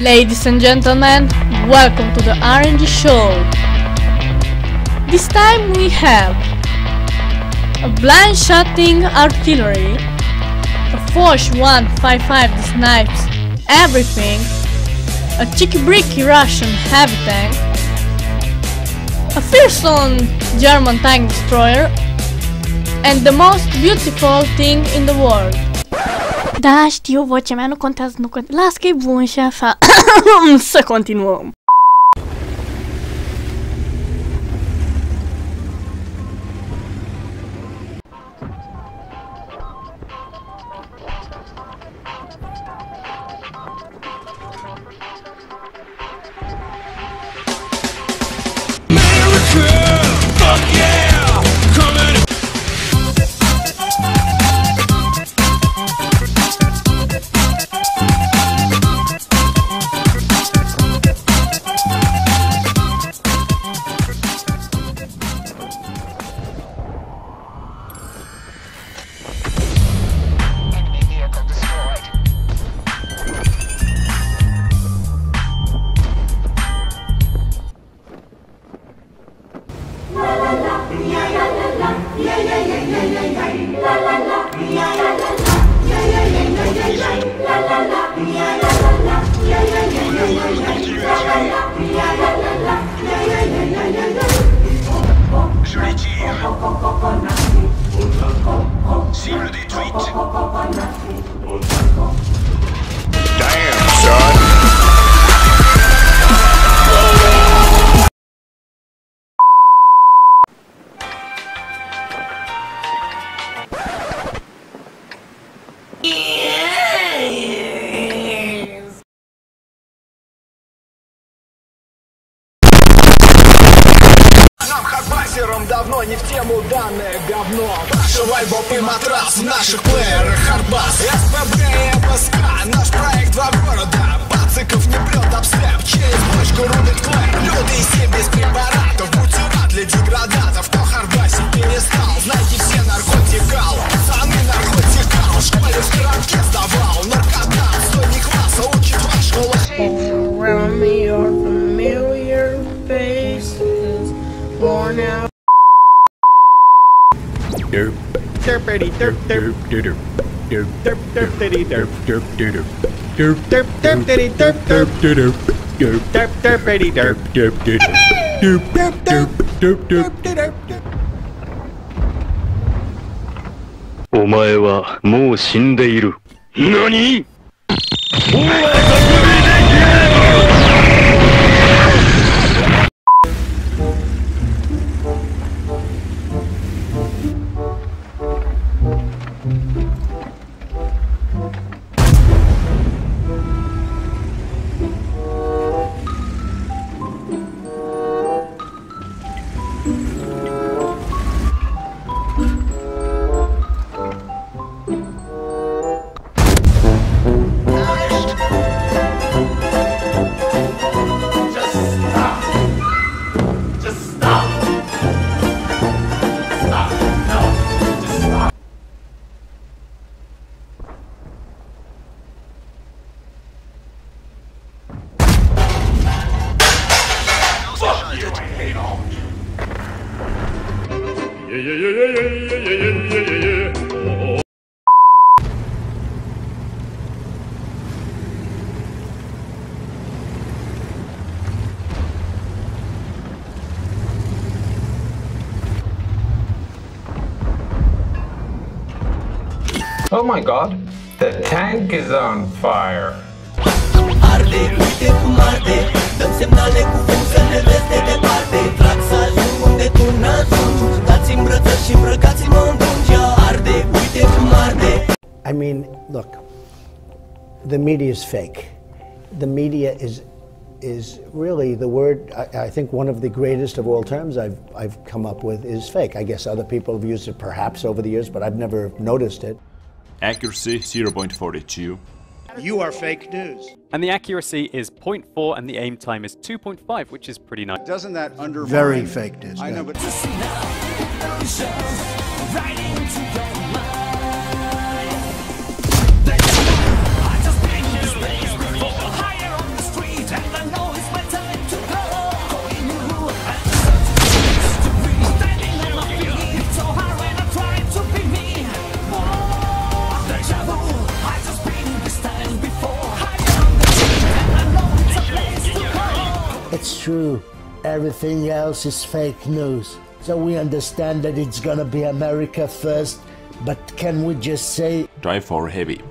Ladies and gentlemen, welcome to the RNG Show. This time we have a blind shooting artillery, a Foch 155 that snipes everything, a cheeky-bricky Russian heavy tank, a fearsome German tank destroyer, and the most beautiful thing in the world. Da, știu, vocea mea nu contează, nu contează. Las că e bun și așa. Să continuăm. Cible détruite. Damn, son. Давно не в тему данное говно. Живой боб и матрас в наших плеерах хардбас. СПБ и МСК, наш проект два города. Пациков не блюд обслеп, через бочку рубит клэр. Люди из семь без препаратов, бутират для деградатов. Кто хардбасить перестал, знаете все наркотикал. Пацаны наркотикал, школе в коробке сдавал. Наркота, сотни класса, учит ваш холод.お前はもう死んでいる。何？お前が首で切れる。 Oh my God, the tank is on fire. I mean, look, the media is fake. The media is really the word, I think one of the greatest of all terms I've come up with is fake. I guess other people have used it perhaps over the years, but I've never noticed it. Accuracy 0.42. You are fake news. And the accuracy is 0.4 and the aim time is 2.5, which is pretty nice. Doesn't that undermine? Very fake news. I know, but it's true. Everything else is fake news. So we understand that it's gonna be America first, but can we just say... Drive for heavy.